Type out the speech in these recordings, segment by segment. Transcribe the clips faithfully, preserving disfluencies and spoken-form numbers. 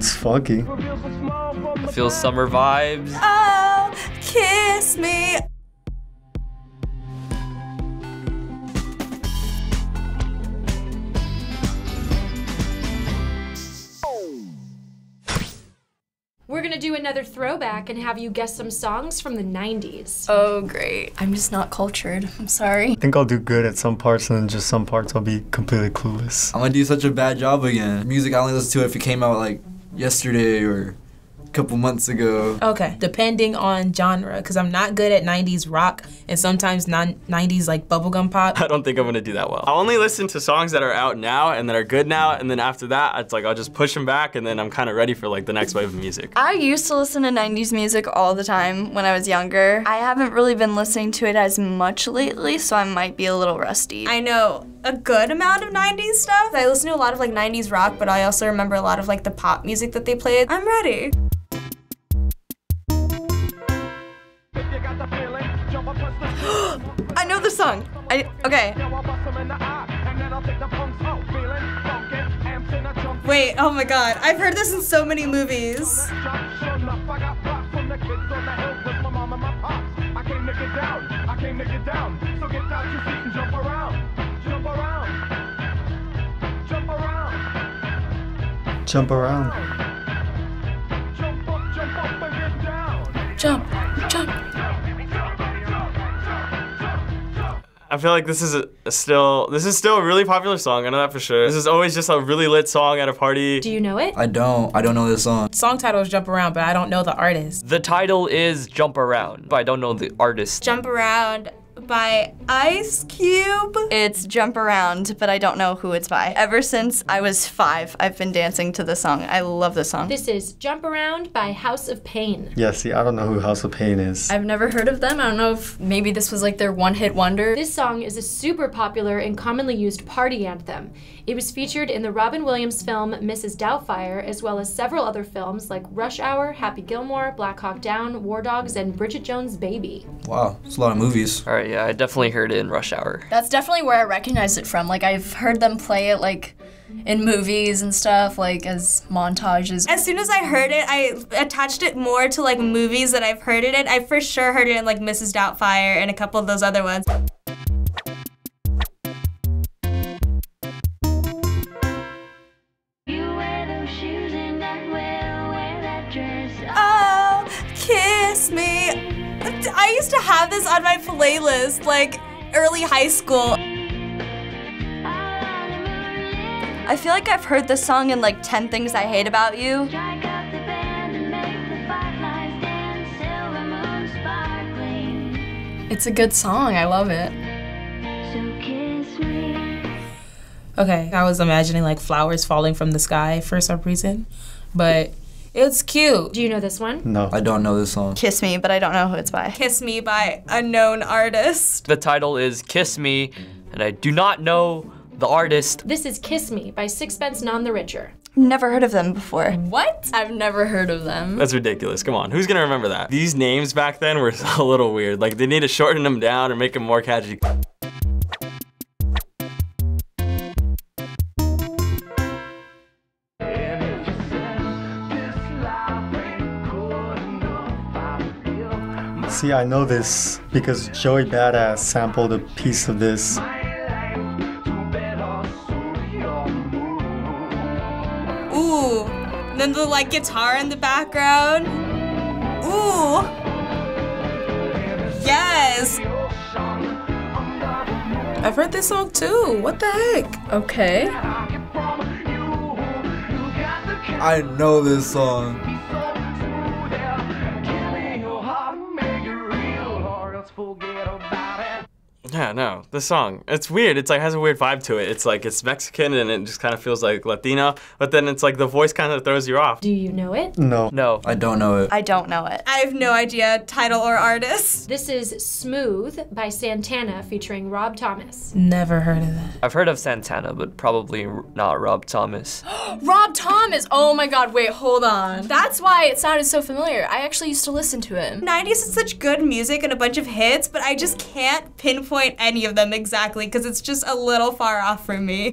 It's funky. I feel summer vibes. Oh, kiss me. We're gonna do another throwback and have you guess some songs from the nineties. Oh, great. I'm just not cultured. I'm sorry. I think I'll do good at some parts and then just some parts I'll be completely clueless. I'm gonna do such a bad job again. Music, I only listen to it if it came out like yesterday or a couple months ago. Okay, depending on genre, because I'm not good at nineties rock and sometimes non nineties like bubblegum pop. I don't think I'm gonna do that well. I'll only listen to songs that are out now and that are good now, and then after that, it's like I'll just push them back and then I'm kind of ready for like the next wave of music. I used to listen to nineties music all the time when I was younger. I haven't really been listening to it as much lately, so I might be a little rusty. I know a good amount of nineties stuff. I listen to a lot of like nineties rock, but I also remember a lot of like the pop music that they played. I'm ready. I know the song. I, okay. Wait, oh my god. I've heard this in so many movies. Jump around. Jump up, jump up and get down. Jump, jump. I feel like this is a, a still this is still a really popular song. I know that for sure. This is always just a really lit song at a party. Do you know it? I don't. I don't know this song. Song title is Jump Around, but I don't know the artist. The title is Jump Around, but I don't know the artist. Jump Around by Ice Cube. It's Jump Around, but I don't know who it's by. Ever since I was five, I've been dancing to this song. I love this song. This is Jump Around by House of Pain. Yeah, see, I don't know who House of Pain is. I've never heard of them. I don't know if maybe this was like their one-hit wonder. This song is a super popular and commonly used party anthem. It was featured in the Robin Williams film Missus Doubtfire, as well as several other films like Rush Hour, Happy Gilmore, Black Hawk Down, War Dogs, and Bridget Jones' Baby. Wow, it's a lot of movies. All right. Yeah, I definitely heard it in Rush Hour. That's definitely where I recognized it from. Like, I've heard them play it, like, in movies and stuff, like, as montages. As soon as I heard it, I attached it more to, like, movies that I've heard it in. I for sure heard it in, like, Missus Doubtfire and a couple of those other ones. I used to have this on my playlist, like, early high school. I feel like I've heard this song in, like, ten Things I Hate About You. It's a good song. I love it. Okay, I was imagining, like, flowers falling from the sky for some reason, but... it's cute. Do you know this one? No, I don't know this song. Kiss Me, but I don't know who it's by. Kiss Me by unknown artist. The title is Kiss Me, and I do not know the artist. This is Kiss Me by Sixpence None the Richer. Never heard of them before. What? I've never heard of them. That's ridiculous. Come on, who's gonna remember that? These names back then were a little weird. Like, they need to shorten them down or make them more catchy. See, I know this because Joey Badass sampled a piece of this. Ooh, then the like guitar in the background. Ooh, yes. I've heard this song too. What the heck? Okay. I know this song. Yeah, no, this song, it's weird. It's like, has a weird vibe to it. It's like, it's Mexican and it just kind of feels like Latino, but then it's like the voice kind of throws you off. Do you know it? No. No. I don't know it. I don't know it. I have no idea, title or artist. This is Smooth by Santana featuring Rob Thomas. Never heard of that. I've heard of Santana, but probably not Rob Thomas. Rob Thomas! Oh my god, wait, hold on. That's why it sounded so familiar. I actually used to listen to him. nineties is such good music and a bunch of hits, but I just can't pinpoint any of them exactly because it's just a little far off for me.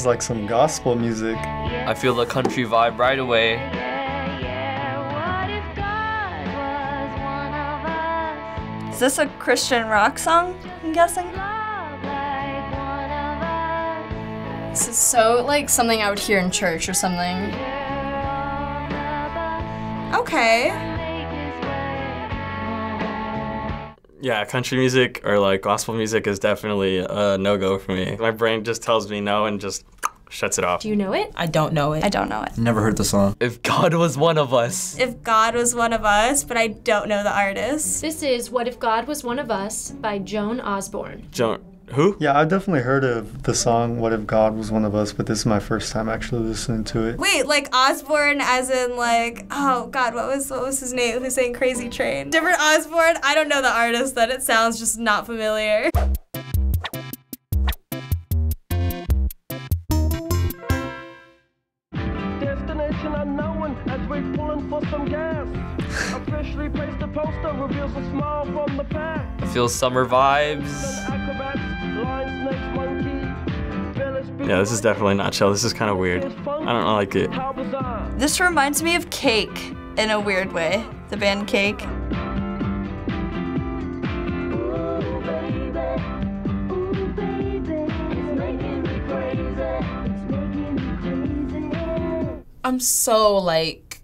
is like some gospel music. I feel the country vibe right away. Yeah, yeah, what if God was one of us? Is this a Christian rock song, I'm guessing? Like this is so like something I would hear in church or something. Okay. Yeah, country music or like gospel music is definitely a no-go for me. My brain just tells me no and just shuts it off. Do you know it? I don't know it. I don't know it. Never heard the song. If God was one of us. If God was one of us, but I don't know the artist. This is What If God Was One of Us by Joan Osborne. Joan, who? Yeah, I've definitely heard of the song What If God Was One of Us, but this is my first time actually listening to it. Wait, like Osborne as in like, oh God, what was what was his name? Who sang Crazy Train? Different Osborne? I don't know the artist, that it sounds just not familiar. Destination unknown as we're pulling for some gas. Officially placed the poster, reveals a smile from the pack. I feel summer vibes. Yeah, this is definitely not chill. This is kind of weird. I don't like it. This reminds me of Cake in a weird way. The band Cake. I'm so like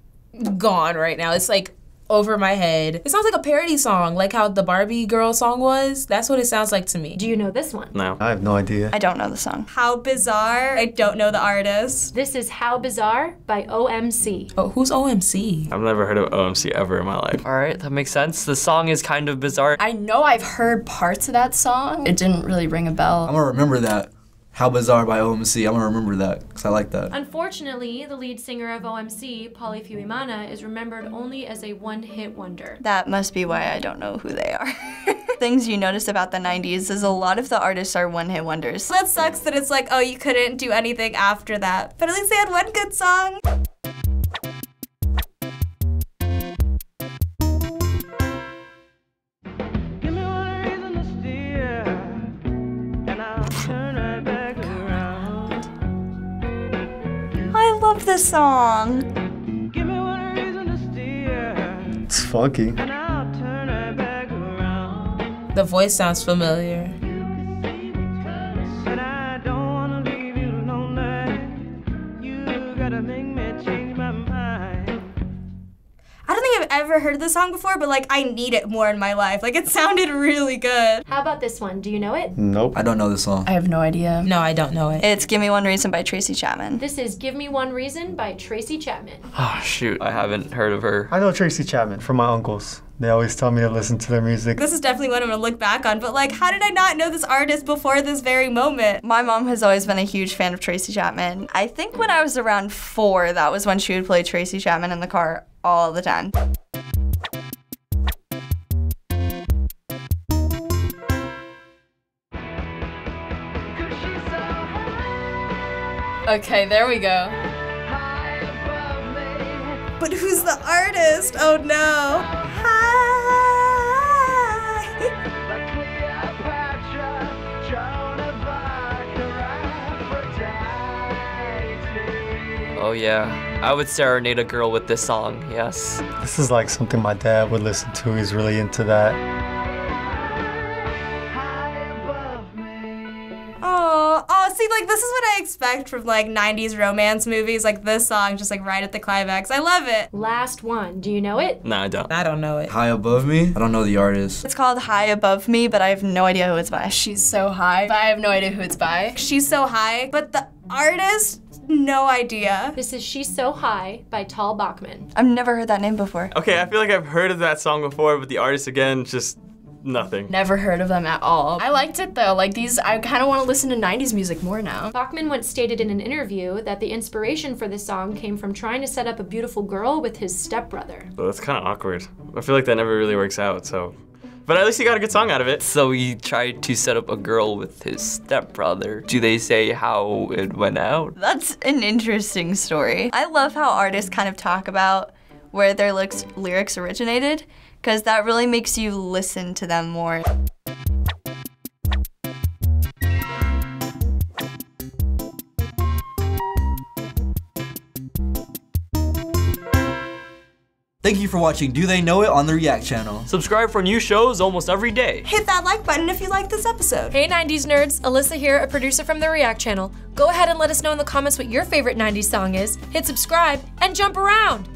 gone right now. It's like over my head. It sounds like a parody song, like how the Barbie girl song was. That's what it sounds like to me. Do you know this one? No. I have no idea. I don't know the song. How Bizarre. I don't know the artist. This is How Bizarre by O M C. Oh, who's O M C? I've never heard of O M C ever in my life. All right, that makes sense. The song is kind of bizarre. I know I've heard parts of that song. It didn't really ring a bell. I'm gonna remember that. How Bizarre by O M C, I'm gonna remember that, because I like that. Unfortunately, the lead singer of O M C, Pauly Fuimana, is remembered only as a one-hit wonder. That must be why I don't know who they are. Things you notice about the nineties is a lot of the artists are one-hit wonders. That sucks that it's like, oh, you couldn't do anything after that, but at least they had one good song. This song. It's funky. The voice sounds familiar. I've never heard this song before, but like I need it more in my life. Like it sounded really good. How about this one? Do you know it? Nope. I don't know this song. I have no idea. No, I don't know it. It's Give Me One Reason by Tracy Chapman. This is Give Me One Reason by Tracy Chapman. Oh shoot, I haven't heard of her. I know Tracy Chapman from my uncles. They always tell me to listen to their music. This is definitely what I'm gonna look back on, but like, how did I not know this artist before this very moment? My mom has always been a huge fan of Tracy Chapman. I think when I was around four, that was when she would play Tracy Chapman in the car all the time. Okay, there we go. But who's the artist? Oh no. Hi. Oh yeah, I would serenade a girl with this song, yes. This is like something my dad would listen to, he's really into that. Like this is what I expect from like nineties romance movies, like this song just like right at the climax. I love it. Last one. Do you know it? No, I don't. I don't know it. High Above Me? I don't know the artist. It's called High Above Me, but I have no idea who it's by. She's So High. I have no idea who it's by. She's So High, but the artist, no idea. This is She's So High by Tal Bachman. I've never heard that name before. Okay, I feel like I've heard of that song before, but the artist again just nothing. Never heard of them at all. I liked it though, like these, I kind of want to listen to nineties music more now. Bachman once stated in an interview that the inspiration for this song came from trying to set up a beautiful girl with his stepbrother. Well, that's kind of awkward. I feel like that never really works out, so. But at least he got a good song out of it. So he tried to set up a girl with his stepbrother. Do they say how it went out? That's an interesting story. I love how artists kind of talk about where their lyrics, lyrics originated, because that really makes you listen to them more. Thank you for watching Do They Know It on the React channel. Subscribe for new shows almost every day. Hit that like button if you liked this episode. Hey nineties nerds, Alyssa here, a producer from the React channel. Go ahead and let us know in the comments what your favorite nineties song is. Hit subscribe and jump around.